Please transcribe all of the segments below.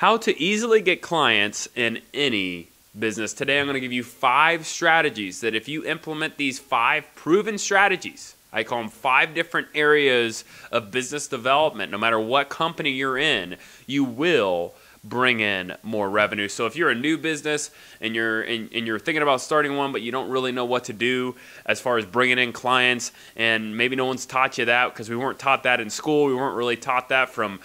How to easily get clients in any business. Today I'm going to give you 5 strategies that if you implement these 5 proven strategies, I call them 5 different areas of business development, no matter what company you're in, you will bring in more revenue. So if you're a new business and you're thinking about starting one, but you don't really know what to do as far as bringing in clients, and maybe no one's taught you that, because we weren't taught that in school. We weren't really taught that from,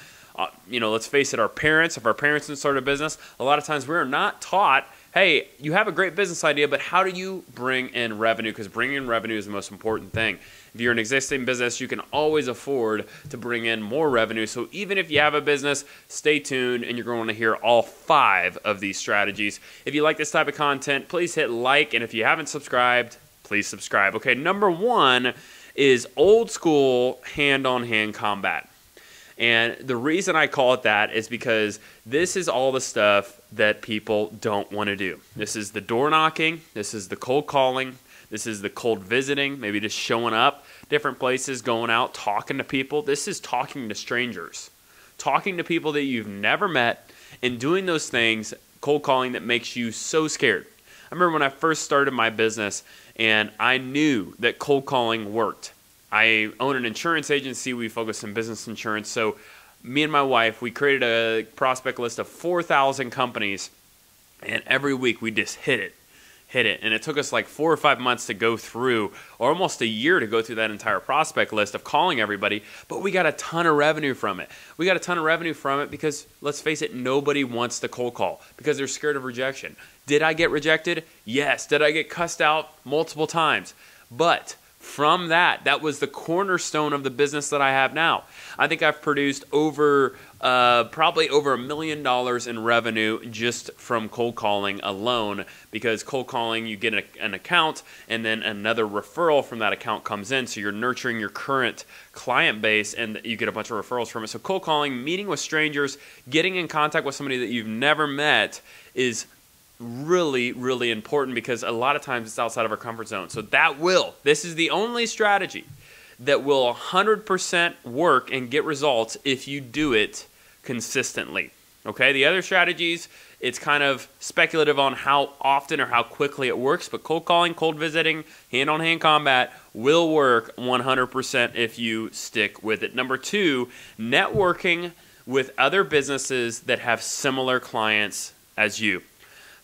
let's face it, our parents. If our parents didn't start a business, a lot of times we're not taught, hey, you have a great business idea, but how do you bring in revenue? Because bringing in revenue is the most important thing. If you're an existing business, you can always afford to bring in more revenue. So even if you have a business, stay tuned and you're going to hear all 5 of these strategies. If you like this type of content, please hit like. And if you haven't subscribed, please subscribe. Okay, number 1 is old school hand-on-hand combat. And the reason I call it that is because this is all the stuff that people don't want to do. This is the door knocking. This is the cold calling. This is the cold visiting, maybe just showing up different places, going out, talking to people. This is talking to strangers, talking to people that you've never met, and doing those things, cold calling, that makes you so scared. I remember when I first started my business and I knew that cold calling worked. I own an insurance agency. We focus on business insurance. So me and my wife, we created a prospect list of 4,000 companies, and every week we just hit it. And it took us like 4 or 5 months to go through, or almost a year to go through that entire prospect list of calling everybody, but we got a ton of revenue from it. We got a ton of revenue from it because, let's face it, nobody wants to cold call because they're scared of rejection. Did I get rejected? Yes. Did I get cussed out multiple times? But from that was the cornerstone of the business that I have now. I think I've produced over probably over $1 million in revenue just from cold calling alone, because cold calling, you get an account and then another referral from that account comes in, so you're nurturing your current client base and you get a bunch of referrals from it. So cold calling, meeting with strangers, getting in contact with somebody that you've never met, is really, really important, because a lot of times it's outside of our comfort zone. So this is the only strategy that will 100% work and get results if you do it consistently. Okay, the other strategies, it's kind of speculative on how often or how quickly it works, but cold calling, cold visiting, hand-on-hand combat will work 100% if you stick with it. Number 2, networking with other businesses that have similar clients as you.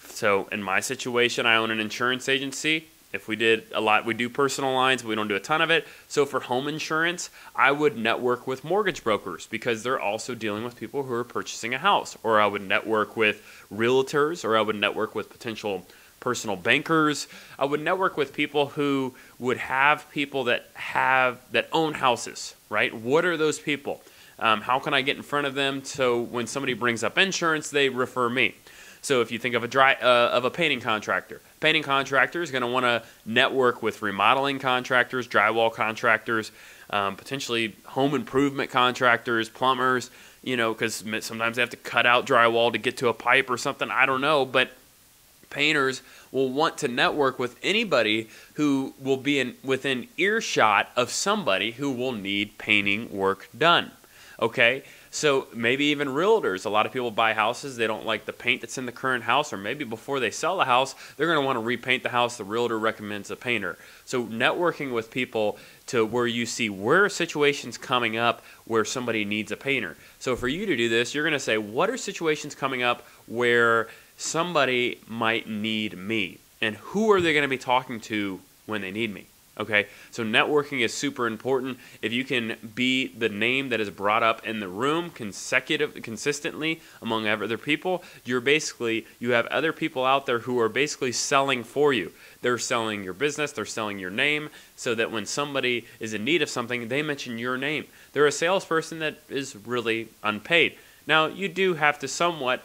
So in my situation, I own an insurance agency. If we did a lot, we do personal lines, but we don't do a ton of it. So for home insurance, I would network with mortgage brokers because they're also dealing with people who are purchasing a house. Or I would network with realtors, or I would network with potential personal bankers. I would network with people who would have people that own houses, right? What are those people? How can I get in front of them so when somebody brings up insurance, they refer me? So if you think of a painting contractor, is going to want to network with remodeling contractors, drywall contractors, potentially home improvement contractors, plumbers, because sometimes they have to cut out drywall to get to a pipe or something. I don't know, but painters will want to network with anybody who will be within earshot of somebody who will need painting work done. Okay, so maybe even realtors. A lot of people buy houses, they don't like the paint that's in the current house, or maybe before they sell the house, they're going to want to repaint the house. The realtor recommends a painter. So networking with people to where you see where situations coming up where somebody needs a painter. So for you to do this, you're going to say, what are situations coming up where somebody might need me? And who are they going to be talking to when they need me? Okay, so networking is super important. If you can be the name that is brought up in the room consistently among other people, you have other people out there who are basically selling for you. They're selling your business, they're selling your name, so that when somebody is in need of something, they mention your name. They're a salesperson that is really unpaid. Now, you do have to somewhat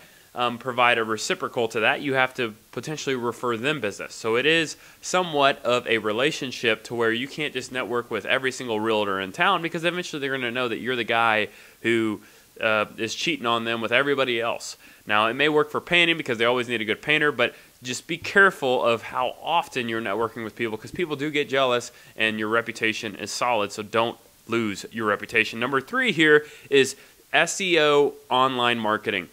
provide a reciprocal to that. You have to potentially refer them business. So it is somewhat of a relationship to where you can't just network with every single realtor in town, because eventually they're going to know that you're the guy who is cheating on them with everybody else. Now, it may work for painting because they always need a good painter, but just be careful of how often you're networking with people, because people do get jealous and your reputation is solid. So don't lose your reputation. Number 3 here is SEO, online marketing.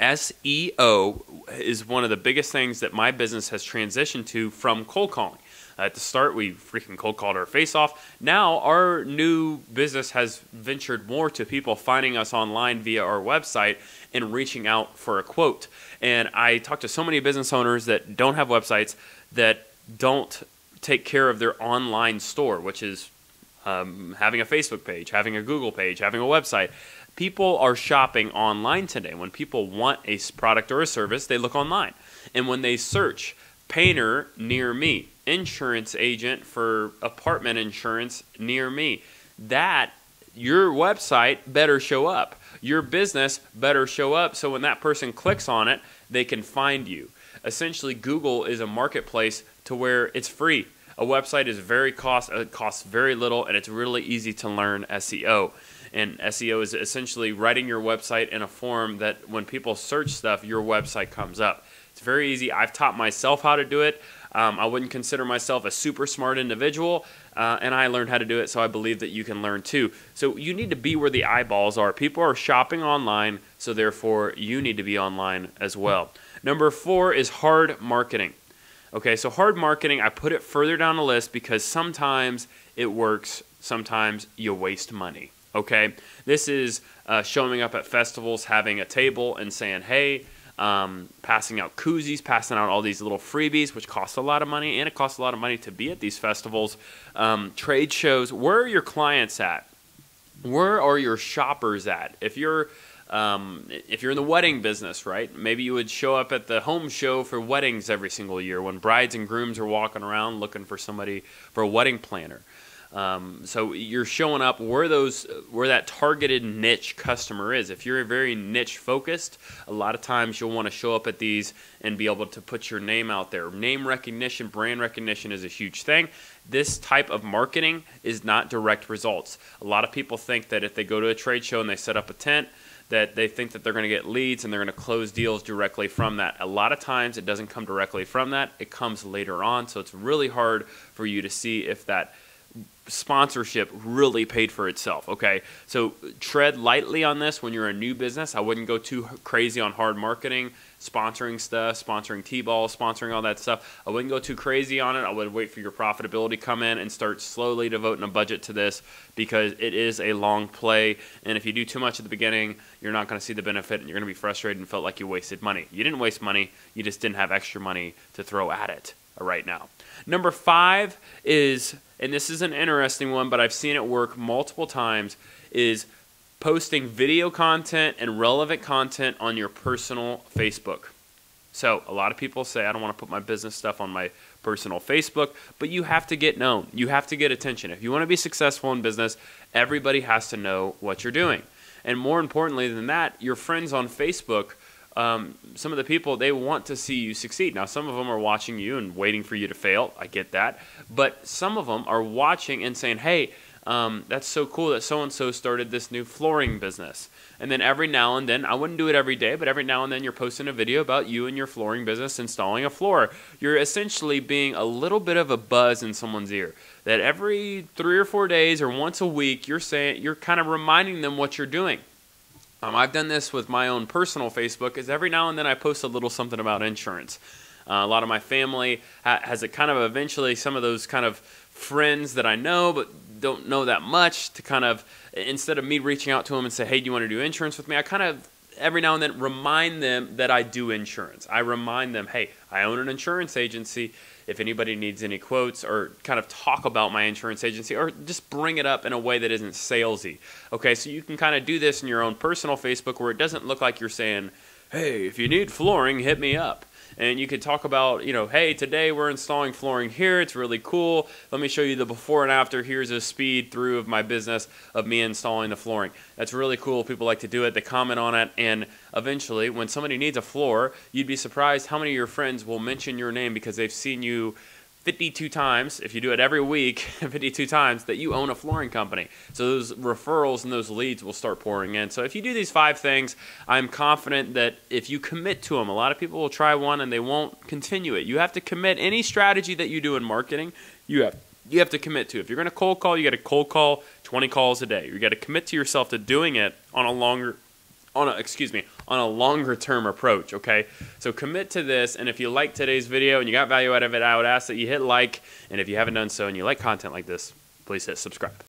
SEO is one of the biggest things that my business has transitioned to from cold calling. At the start, we freaking cold called our face off. Now, our new business has ventured more to people finding us online via our website and reaching out for a quote. And I talk to so many business owners that don't have websites, that don't take care of their online store, which is having a Facebook page, having a Google page, having a website. People are shopping online today. When people want a product or a service, they look online. And when they search, painter near me, insurance agent for apartment insurance near me, that your website better show up. Your business better show up, so when that person clicks on it, they can find you. Essentially, Google is a marketplace to where it's free. A website is it costs very little, and it's really easy to learn SEO. And SEO is essentially writing your website in a form that when people search stuff, your website comes up. It's very easy. I've taught myself how to do it. I wouldn't consider myself a super smart individual, and I learned how to do it, so I believe that you can learn too. So you need to be where the eyeballs are. People are shopping online, so therefore you need to be online as well. Number 4 is hard marketing. Okay, so hard marketing, I put it further down the list because sometimes it works, sometimes you waste money. Okay, this is showing up at festivals, having a table and saying, hey, passing out koozies, passing out all these little freebies, which costs a lot of money, and it costs a lot of money to be at these festivals, trade shows. Where are your clients at? Where are your shoppers at? If you're in the wedding business, right? Maybe you would show up at the home show for weddings every single year when brides and grooms are walking around looking for somebody for a wedding planner. So you're showing up where that targeted niche customer is. If you're very niche focused, a lot of times you'll want to show up at these and be able to put your name out there. Name recognition, brand recognition is a huge thing. This type of marketing is not direct results. A lot of people think that if they go to a trade show and they set up a tent, that they think that they're going to get leads and they're going to close deals directly from that. A lot of times it doesn't come directly from that. It comes later on, so it's really hard for you to see if that sponsorship really paid for itself. Okay, so tread lightly on this when you're a new business. I wouldn't go too crazy on hard marketing, sponsoring stuff, sponsoring T-ball, sponsoring all that stuff. I wouldn't go too crazy on it. I would wait for your profitability to come in and start slowly devoting a budget to this, because it is a long play, and if you do too much at the beginning, you're not going to see the benefit and you're going to be frustrated and felt like you wasted money. You didn't waste money, you just didn't have extra money to throw at it right now. Number 5 is, and this is an interesting one, but I've seen it work multiple times, is posting video content and relevant content on your personal Facebook. So a lot of people say, I don't want to put my business stuff on my personal Facebook, but you have to get known. You have to get attention. If you want to be successful in business, everybody has to know what you're doing. And more importantly than that, your friends on Facebook, some of the people, they want to see you succeed. Now, some of them are watching you and waiting for you to fail. I get that. But some of them are watching and saying, hey, that's so cool that so-and-so started this new flooring business. And then every now and then, I wouldn't do it every day, but every now and then you're posting a video about you and your flooring business installing a floor. You're essentially being a little bit of a buzz in someone's ear. That every 3 or 4 days or once a week, you're kind of reminding them what you're doing. I've done this with my own personal Facebook, is every now and then I post a little something about insurance. A lot of my family has a kind of eventually some of those kind of friends that I know but don't know that much, to kind of, instead of me reaching out to them and say, hey, do you want to do insurance with me? I kind of every now and then remind them that I do insurance. I remind them, hey, I own an insurance agency. If anybody needs any quotes, or kind of talk about my insurance agency, or just bring it up in a way that isn't salesy. Okay, so you can kind of do this in your own personal Facebook where it doesn't look like you're saying, hey, if you need flooring, hit me up. And you could talk about, you know, hey, today we're installing flooring here. It's really cool. Let me show you the before and after. Here's a speed through of my business of me installing the flooring. That's really cool. People like to do it. They comment on it. And eventually, when somebody needs a floor, you'd be surprised how many of your friends will mention your name because they've seen you 52 times, if you do it every week, 52 times, that you own a flooring company. So those referrals and those leads will start pouring in. So if you do these 5 things, I'm confident that if you commit to them, a lot of people will try one and they won't continue it. You have to commit. Any strategy that you do in marketing, you have to commit to. If you're going to cold call, you got to cold call 20 calls a day. You got to commit to yourself to doing it on a longer on a longer term approach, okay? So commit to this, and if you like today's video and you got value out of it, I would ask that you hit like, and if you haven't done so and you like content like this, please hit subscribe.